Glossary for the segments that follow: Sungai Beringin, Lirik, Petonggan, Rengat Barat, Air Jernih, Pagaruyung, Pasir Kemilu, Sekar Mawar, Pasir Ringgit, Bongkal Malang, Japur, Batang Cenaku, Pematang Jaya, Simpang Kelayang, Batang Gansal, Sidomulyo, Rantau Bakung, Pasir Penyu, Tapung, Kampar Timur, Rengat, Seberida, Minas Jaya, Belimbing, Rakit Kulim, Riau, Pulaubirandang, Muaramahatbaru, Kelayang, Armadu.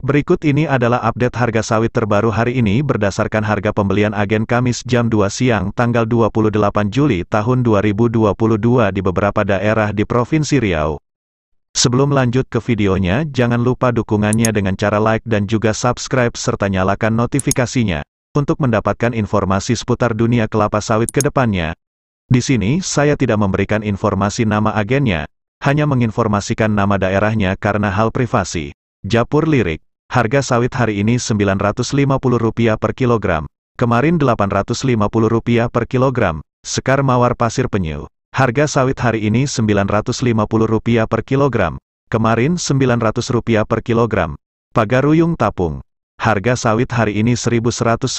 Berikut ini adalah update harga sawit terbaru hari ini berdasarkan harga pembelian agen Kamis jam 2 siang tanggal 28 Juli tahun 2022 di beberapa daerah di Provinsi Riau. Sebelum lanjut ke videonya, jangan lupa dukungannya dengan cara like dan juga subscribe serta nyalakan notifikasinya, untuk mendapatkan informasi seputar dunia kelapa sawit ke depannya. Di sini saya tidak memberikan informasi nama agennya, hanya menginformasikan nama daerahnya karena hal privasi. Japur Lirik. Harga sawit hari ini Rp950 per kilogram, kemarin Rp850 per kilogram. Sekar Mawar Pasir Penyu. Harga sawit hari ini Rp950 per kilogram, kemarin Rp900 per kilogram. Pagaruyung Tapung. Harga sawit hari ini Rp1.110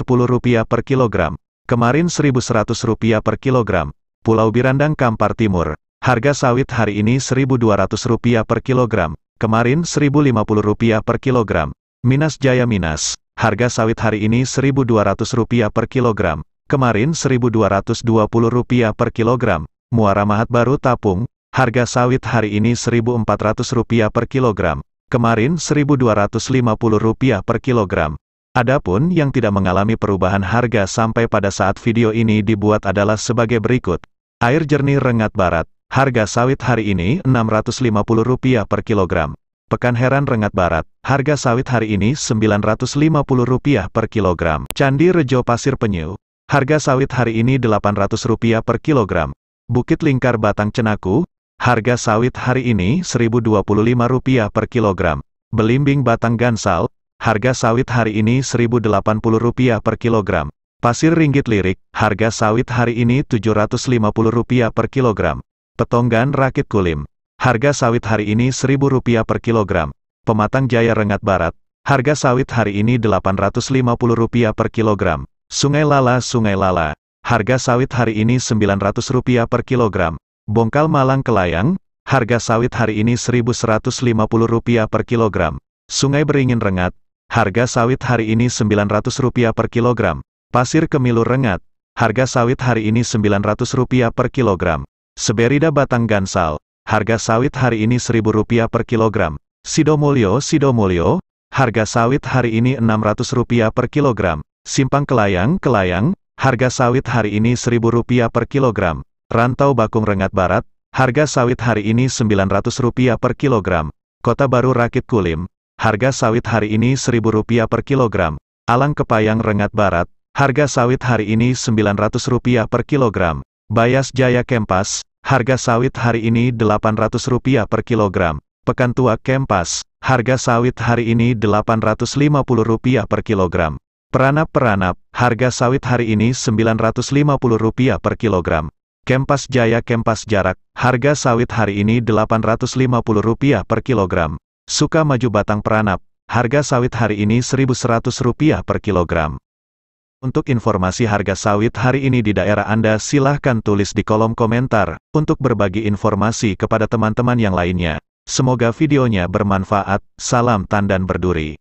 per kilogram, kemarin Rp1.100 per kilogram. Pulaubirandang Kampar Timur. Harga sawit hari ini Rp1.200 per kilogram, kemarin Rp1.050 per kilogram. Minas Jaya Minas. Harga sawit hari ini Rp1.200 per kilogram, kemarin Rp1.220 per kilogram. Muaramahatbaru Tapung. Harga sawit hari ini Rp1.400 per kilogram, kemarin Rp1.250 per kilogram. Adapun yang tidak mengalami perubahan harga sampai pada saat video ini dibuat adalah sebagai berikut. Air Jernih Rengat Barat. Harga sawit hari ini Rp650 per kilogram. Pekan Heran Rengat Barat. Harga sawit hari ini Rp950 per kilogram. Candi Rejo Pasir Penyu. Harga sawit hari ini Rp800 per kilogram. Bukit Lingkar Batang Cenaku. Harga sawit hari ini Rp1.025 per kilogram. Belimbing Batang Gansal. Harga sawit hari ini Rp1.080 per kilogram. Pasir Ringgit Lirik. Harga sawit hari ini Rp750 per kilogram. Petonggan Rakit Kulim. Harga sawit hari ini Rp1.000 per kilogram. Pematang Jaya Rengat Barat. Harga sawit hari ini Rp850 per kilogram. Sungai Lala. Harga sawit hari ini Rp900 per kilogram. Bongkal Malang Kelayang. Harga sawit hari ini Rp1.150 per kilogram. Sungai Beringin Rengat. Harga sawit hari ini Rp900 per kilogram. Pasir Kemilu Rengat. Harga sawit hari ini Rp900 per kilogram. Seberida Batang Gansal. Harga sawit hari ini Rp1.000 per kilogram. Sidomulyo. Harga sawit hari ini Rp600 per kilogram. Simpang Kelayang. Harga sawit hari ini Rp1.000 per kilogram. Rantau Bakung Rengat Barat. Harga sawit hari ini Rp900 per kilogram. Kota Baru Rakit Kulim. Harga sawit hari ini Rp1.000 per kilogram. Alang Kepayang Rengat Barat. Harga sawit hari ini Rp900 per kilogram. Bayas Jaya Kempas. Harga sawit hari ini Rp800 per kilogram. Pekan Tua Kempas. Harga sawit hari ini Rp850 per kilogram. Peranap. Harga sawit hari ini Rp950 per kilogram. Kempas Jaya Kempas Jarak. Harga sawit hari ini Rp850 per kilogram. Suka Maju Batang Peranap. Harga sawit hari ini Rp1.100 per kilogram. Untuk informasi harga sawit hari ini di daerah Anda silahkan tulis di kolom komentar, untuk berbagi informasi kepada teman-teman yang lainnya. Semoga videonya bermanfaat. Salam tandan berduri.